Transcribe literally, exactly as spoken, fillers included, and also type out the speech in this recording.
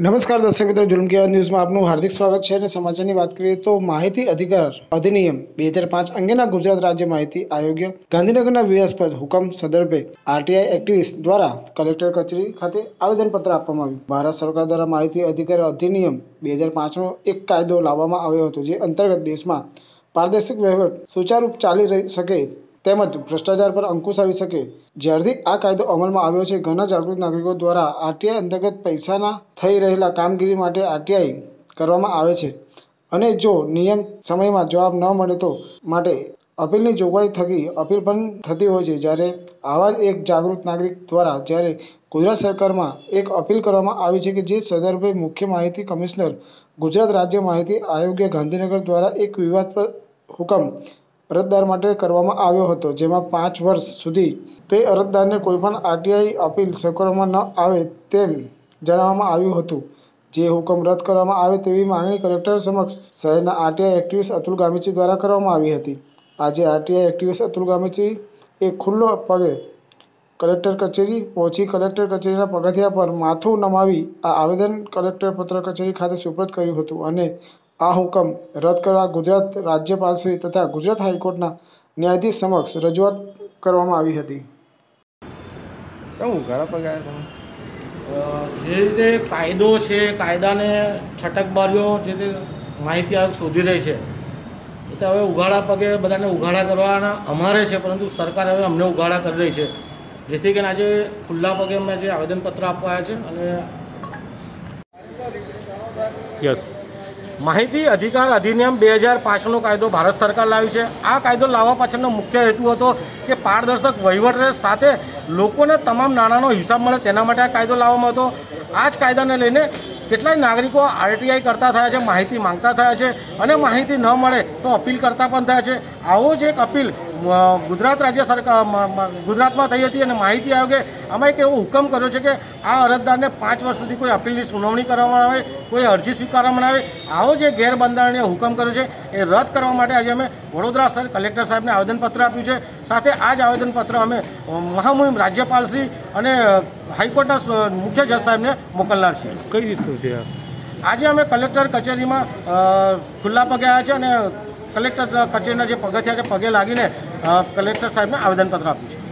नमस्कार दर्शक मित्रों, जुलम की आवाज न्यूज में आपनु हार्दिक स्वागत है। समाचार की बात करिए तो माहिती अधिकार अधिनियम दो हज़ार पाँच अंगेना गुजरात राज्य माहिती आयोगे गांधीनगरना विवादास्पद हुकम संदर्भे आर टी आई एक्टिविस्ट द्वारा कलेक्टर कचेरी खाते आवेदन पत्र आपवामां आव्युं। भारत सरकार द्वारा माहिती अधिकार अधिनियम दो हज़ार पाँच नो एक कायदो लाववामां આવ્યો હતો, જે अंतर्गत देश में पारदर्शक व्यवहार सुचारू रूप चाली रही सके તેમજ ભ્રષ્ટાચાર પર અંકુશ આવી શકે। જ્યારથી આ કાયદો અમલમાં આવ્યો છે, ઘણા જાગૃત નાગરિકો દ્વારા આર ટી આઈ અંતર્ગત પૈસાના થઈ રહેલા કામગીરી માટે આર ટી આઈ કરવામાં આવે છે અને જો નિયમ સમયમાં જવાબ ન મળે તો માટે અપીલની જોગવાઈ થકી અપીલ પણ થતી હોય છે। જ્યારે આવા જ એક જાગૃત નાગરિક દ્વારા જ્યારે ગુજરાત સરકારમાં એક અપીલ કરવામાં આવી છે કે જે સંદર્ભે મુખ્ય માહિતી કમિશનર ગુજરાત રાજ્ય માહિતી આયોગે ગાંધીનગર દ્વારા એક વિવાદસ્પદ હુકમ અરજદાર માટે કરવામાં આવ્યો હતો, જેમાં પાંચ વર્ષ સુધી તે અરજદારને કોઈપણ આર ટી આઈ અપીલ સ્વીકારવામાં ન આવે તેમ જણાવવામાં આવ્યું હતું। જે હુકમ રદ કરવામાં આવે તેવી માંગણી કલેક્ટર સમક્ષ શહેરના R T I activist Atul Gamechi દ્વારા કરવામાં આવી હતી। આજે R T I activist Atul Gamechi એ ખુલ્લો પગે કલેક્ટર કચેરી પહોંચી કલેક્ટર કચેરીના પગથિયા પર માથું નમાવી આ આવેદન કલેક્ટર પત્ર કચેરી ખાતે સુપ્રત કર્યું હતું અને आ हुकम रद्द करवा गुजरात राज्यपाल श्री तथा गुजरात हाईकोर्टना न्यायाधीश समक्ष रजूआत करवामां आवी हती। जे रीते कायदो छे, कायदाने छटकबारीओ जे माहिती आयोग शोधी रही है, तो हवे उघाड़ा पगे बधाने उघाड़ा करवाना अमारे छे, परंतु सरकार हवे अमने उघाड़ा करी रही छे, जेथी करीने आज खुल्ला पगे अमे जे आवेदनपत्र आपवाया छे अने यस माहिती अधिकार अधिनियम दो हज़ार पाँच नो कायदो भारत सरकार लावी छे। आ कायदो लाववा पाछळनो मुख्य हेतु हतो के पारदर्शक वहीवट रहे, साथे लोकोने तमाम नाणांनो हिसाब मळे, तेना माटे आ कायदो लाववामां हतो। आ ज कायदाने लईने केटलाय नागरिको आर टी आई करता थया छे, माहिती मांगता थया छे अने माहिती न मळे तो अपील करता पण थया छे। आवो ज एक अपील गुजरात राज्य सरकार गुजरात में थी थी और माहिती आयोगे आमां एक एवो हुकम कर्यो छे कि आ अरजदार ने पांच वर्ष सुधी कोई अपील की सुनावणी करवामां आवे, कोई अरजी स्वीकारवामां आवे। आवो जे गैरबंधारणीय हुकम कर्यो छे ए रद्द करवा माटे आज अमे वडोदरा सर कलेक्टर साहेबने आवेदनपत्र आप्युं छे। साथे आज आवेदनपत्र अमे महामुहिम राज्यपाल श्री अने हाईकोर्टना मुख्य जज साहेबने मोकलनार छे। कई रीतनुं छे आज अमे कलेक्टर कचेरीमां खुल्ला पगे आव्या छे अने कलेक्टर कचेरीना जे पगथिया पगे लागीने कलेक्टर साहेबने आवेदनपत्र आप्युं छे।